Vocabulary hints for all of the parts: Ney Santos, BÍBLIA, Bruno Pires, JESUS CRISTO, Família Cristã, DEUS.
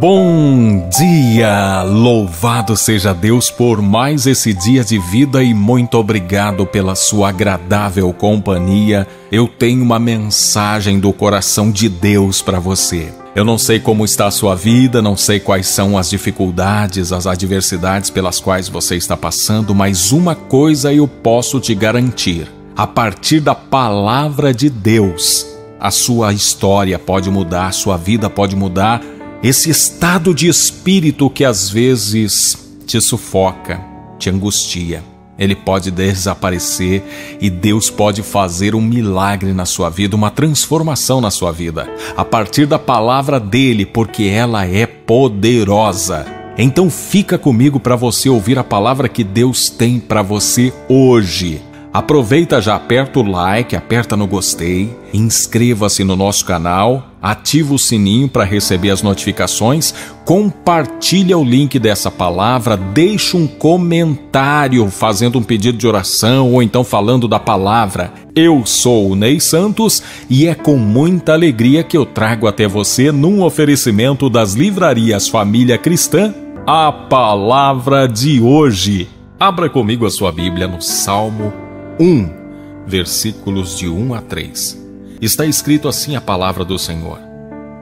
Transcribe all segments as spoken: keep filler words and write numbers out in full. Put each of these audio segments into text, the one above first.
Bom dia! Louvado seja Deus por mais esse dia de vida e muito obrigado pela sua agradável companhia. Eu tenho uma mensagem do coração de Deus para você. Eu não sei como está a sua vida, não sei quais são as dificuldades, as adversidades pelas quais você está passando, mas uma coisa eu posso te garantir. A partir da palavra de Deus, a sua história pode mudar, a sua vida pode mudar. Esse estado de espírito que às vezes te sufoca, te angustia, ele pode desaparecer e Deus pode fazer um milagre na sua vida, uma transformação na sua vida, a partir da palavra dele, porque ela é poderosa. Então fica comigo para você ouvir a palavra que Deus tem para você hoje. Aproveita, já aperta o like, aperta no gostei, inscreva-se no nosso canal, ativa o sininho para receber as notificações, compartilha o link dessa palavra, deixa um comentário fazendo um pedido de oração ou então falando da palavra. Eu sou o Ney Santos e é com muita alegria que eu trago até você, num oferecimento das livrarias Família Cristã, a palavra de hoje. Abra comigo a sua Bíblia no Salmo um, versículos de um a três. Está escrito assim a palavra do Senhor: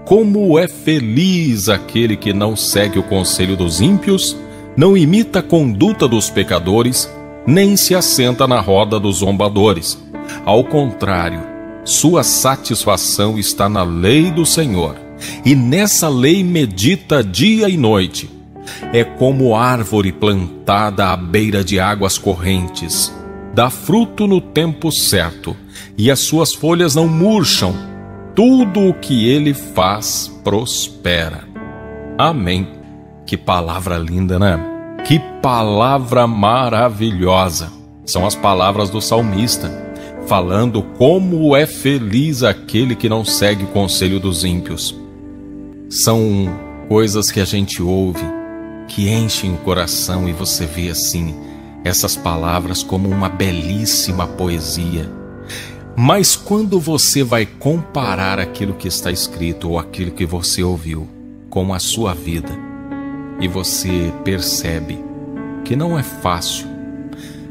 Como é feliz aquele que não segue o conselho dos ímpios, não imita a conduta dos pecadores, nem se assenta na roda dos zombadores. Ao contrário, sua satisfação está na lei do Senhor, e nessa lei medita dia e noite. É como árvore plantada à beira de águas correntes, dá fruto no tempo certo, e as suas folhas não murcham. Tudo o que ele faz prospera. Amém. Que palavra linda, né? Que palavra maravilhosa. São as palavras do salmista, falando como é feliz aquele que não segue o conselho dos ímpios. São coisas que a gente ouve, que enchem o coração, e você vê assim essas palavras como uma belíssima poesia. Mas quando você vai comparar aquilo que está escrito ou aquilo que você ouviu com a sua vida, e você percebe que não é fácil,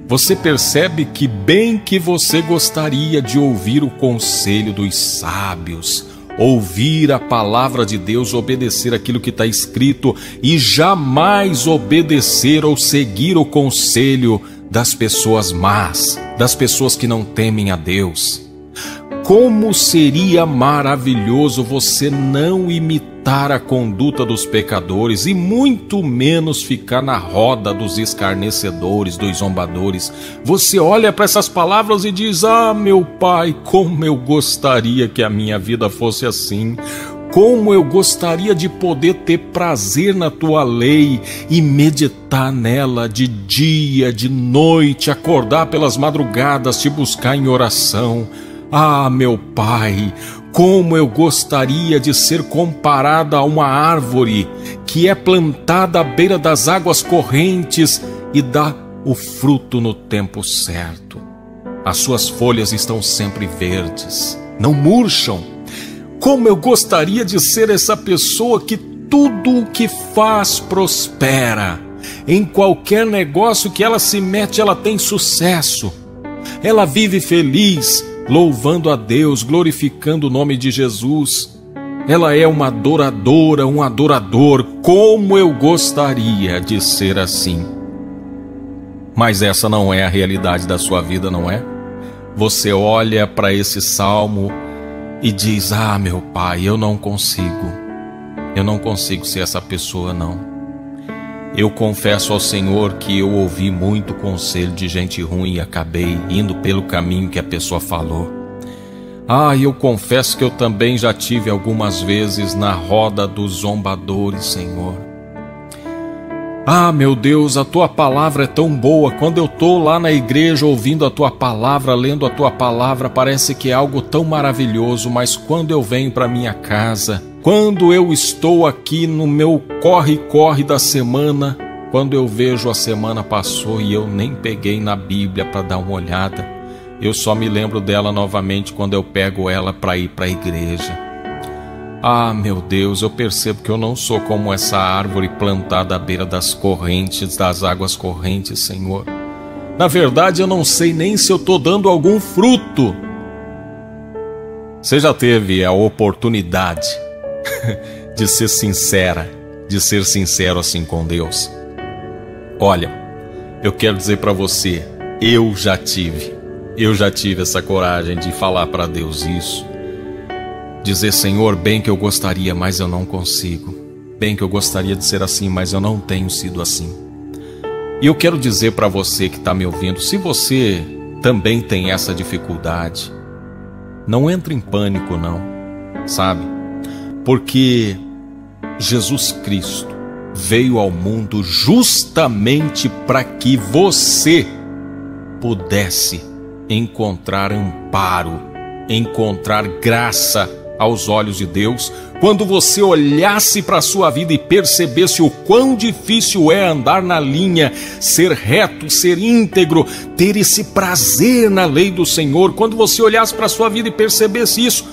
você percebe que bem que você gostaria de ouvir o conselho dos sábios, ouvir a palavra de Deus, obedecer aquilo que está escrito, e jamais obedecer ou seguir o conselho das pessoas más, das pessoas que não temem a Deus. Como seria maravilhoso você não imitar a conduta dos pecadores e muito menos ficar na roda dos escarnecedores, dos zombadores. Você olha para essas palavras e diz: ah, meu Pai, como eu gostaria que a minha vida fosse assim. Como eu gostaria de poder ter prazer na tua lei e meditar nela de dia, de noite, acordar pelas madrugadas, te buscar em oração. Ah, meu Pai, como eu gostaria de ser comparada a uma árvore que é plantada à beira das águas correntes e dá o fruto no tempo certo. As suas folhas estão sempre verdes, não murcham. Como eu gostaria de ser essa pessoa que tudo o que faz prospera. Em qualquer negócio que ela se mete, ela tem sucesso. Ela vive feliz, louvando a Deus, glorificando o nome de Jesus. Ela é uma adoradora, um adorador. Como eu gostaria de ser assim. Mas essa não é a realidade da sua vida, não é? Você olha para esse salmo e diz: ah, meu Pai, eu não consigo. Eu não consigo ser essa pessoa, não. Eu confesso ao Senhor que eu ouvi muito conselho de gente ruim e acabei indo pelo caminho que a pessoa falou. Ah, eu confesso que eu também já tive algumas vezes na roda dos zombadores, Senhor. Ah, meu Deus, a Tua palavra é tão boa. Quando eu estou lá na igreja ouvindo a Tua palavra, lendo a Tua palavra, parece que é algo tão maravilhoso, mas quando eu venho para minha casa, quando eu estou aqui no meu corre-corre da semana, quando eu vejo a semana passou e eu nem peguei na Bíblia para dar uma olhada, eu só me lembro dela novamente quando eu pego ela para ir para a igreja. Ah, meu Deus, eu percebo que eu não sou como essa árvore plantada à beira das correntes, das águas correntes, Senhor. Na verdade, eu não sei nem se eu estou dando algum fruto. Você já teve a oportunidade de ser sincera, de ser sincero assim com Deus? Olha, eu quero dizer para você, eu já tive, eu já tive essa coragem de falar para Deus isso. Dizer, Senhor, bem que eu gostaria, mas eu não consigo. Bem que eu gostaria de ser assim, mas eu não tenho sido assim. E eu quero dizer para você que está me ouvindo, se você também tem essa dificuldade, não entre em pânico não, sabe? Porque Jesus Cristo veio ao mundo justamente para que você pudesse encontrar amparo, encontrar graça aos olhos de Deus, quando você olhasse para a sua vida e percebesse o quão difícil é andar na linha, ser reto, ser íntegro, ter esse prazer na lei do Senhor, quando você olhasse para a sua vida e percebesse isso,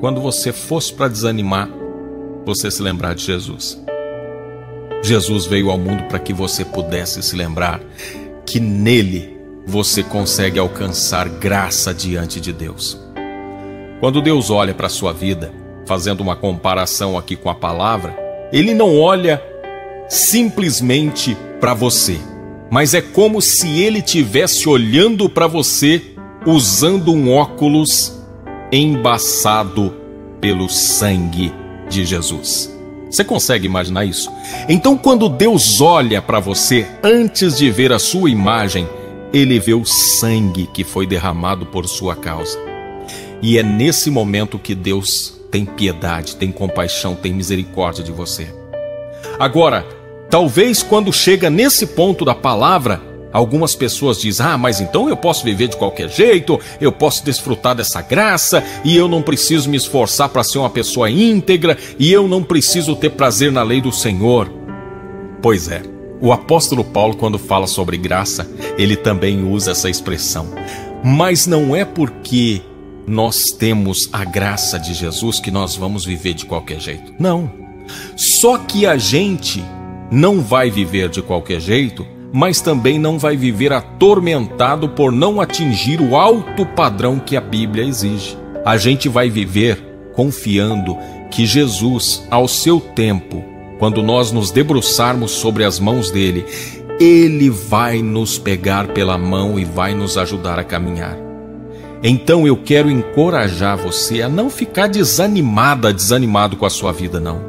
quando você fosse para desanimar, você se lembrar de Jesus. Jesus veio ao mundo para que você pudesse se lembrar que nele você consegue alcançar graça diante de Deus. Quando Deus olha para a sua vida, fazendo uma comparação aqui com a palavra, Ele não olha simplesmente para você, mas é como se Ele estivesse olhando para você usando um óculos embaçado pelo sangue de Jesus. Você consegue imaginar isso? Então, quando Deus olha para você, antes de ver a sua imagem, Ele vê o sangue que foi derramado por sua causa. E é nesse momento que Deus tem piedade, tem compaixão, tem misericórdia de você. Agora, talvez quando chega nesse ponto da palavra, algumas pessoas dizem, ah, mas então eu posso viver de qualquer jeito, eu posso desfrutar dessa graça, e eu não preciso me esforçar para ser uma pessoa íntegra, e eu não preciso ter prazer na lei do Senhor. Pois é, o apóstolo Paulo, quando fala sobre graça, ele também usa essa expressão. Mas não é porque nós temos a graça de Jesus que nós vamos viver de qualquer jeito. Não. Só que a gente não vai viver de qualquer jeito, mas também não vai viver atormentado por não atingir o alto padrão que a Bíblia exige. A gente vai viver confiando que Jesus, ao seu tempo, quando nós nos debruçarmos sobre as mãos dele, ele vai nos pegar pela mão e vai nos ajudar a caminhar. Então eu quero encorajar você a não ficar desanimada, desanimado com a sua vida, não.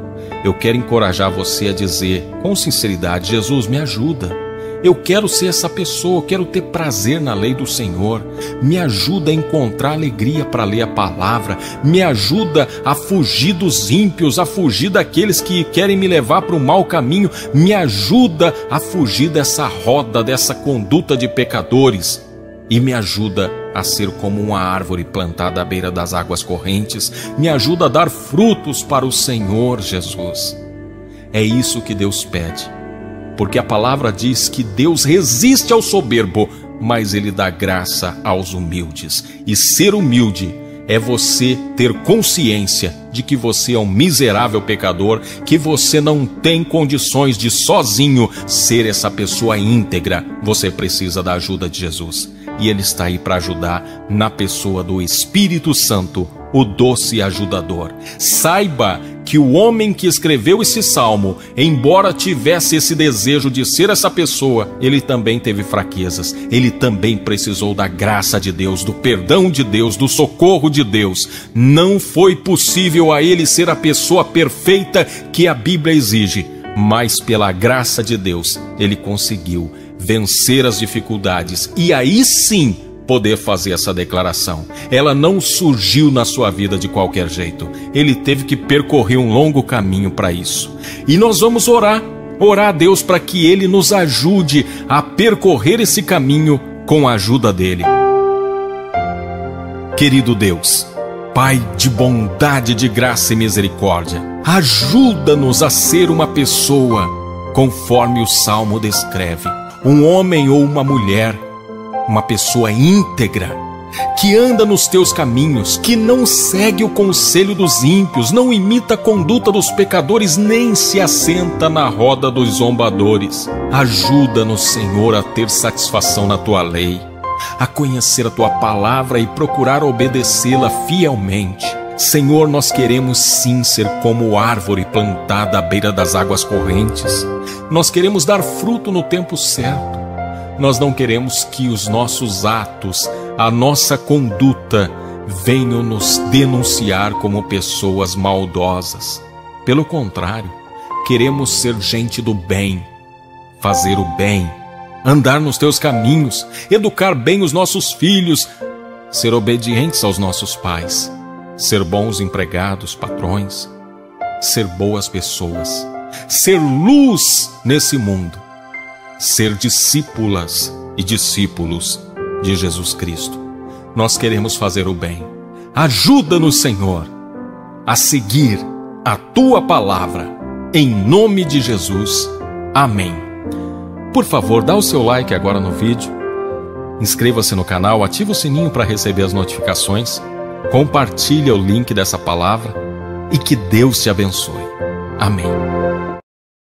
Eu quero encorajar você a dizer com sinceridade, Jesus, me ajuda. Eu quero ser essa pessoa, eu quero ter prazer na lei do Senhor. Me ajuda a encontrar alegria para ler a palavra. Me ajuda a fugir dos ímpios, a fugir daqueles que querem me levar para o mau caminho. Me ajuda a fugir dessa roda, dessa conduta de pecadores. E me ajuda a ser como uma árvore plantada à beira das águas correntes. Me ajuda a dar frutos para o Senhor Jesus. É isso que Deus pede. Porque a palavra diz que Deus resiste ao soberbo, mas ele dá graça aos humildes. E ser humilde é você ter consciência de que você é um miserável pecador, que você não tem condições de sozinho ser essa pessoa íntegra. Você precisa da ajuda de Jesus. E ele está aí para ajudar na pessoa do Espírito Santo, o doce ajudador. Saiba que o homem que escreveu esse salmo, embora tivesse esse desejo de ser essa pessoa, ele também teve fraquezas, ele também precisou da graça de Deus, do perdão de Deus, do socorro de Deus. Não foi possível a ele ser a pessoa perfeita que a Bíblia exige, mas pela graça de Deus, ele conseguiu vencer as dificuldades e aí sim poder fazer essa declaração. Ela não surgiu na sua vida de qualquer jeito. Ele teve que percorrer um longo caminho para isso. E nós vamos orar, orar a Deus para que ele nos ajude a percorrer esse caminho com a ajuda dele. Querido Deus, Pai de bondade, de graça e misericórdia, ajuda-nos a ser uma pessoa conforme o Salmo descreve. Um homem ou uma mulher, uma pessoa íntegra, que anda nos teus caminhos, que não segue o conselho dos ímpios, não imita a conduta dos pecadores, nem se assenta na roda dos zombadores. Ajuda-nos, Senhor, a ter satisfação na tua lei, a conhecer a tua palavra e procurar obedecê-la fielmente. Senhor, nós queremos sim ser como árvore plantada à beira das águas correntes. Nós queremos dar fruto no tempo certo. Nós não queremos que os nossos atos, a nossa conduta, venham nos denunciar como pessoas maldosas. Pelo contrário, queremos ser gente do bem, fazer o bem, andar nos teus caminhos, educar bem os nossos filhos, ser obedientes aos nossos pais, ser bons empregados, patrões, ser boas pessoas, ser luz nesse mundo, ser discípulas e discípulos de Jesus Cristo. Nós queremos fazer o bem. Ajuda-nos, Senhor, a seguir a tua palavra. Em nome de Jesus. Amém. Por favor, dá o seu like agora no vídeo, inscreva-se no canal, ativa o sininho para receber as notificações, compartilha o link dessa palavra e que Deus te abençoe. Amém.